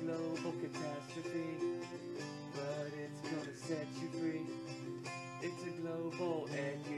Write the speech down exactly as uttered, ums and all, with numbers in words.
a global catastrophe, but it's gonna set you free. It's a global end.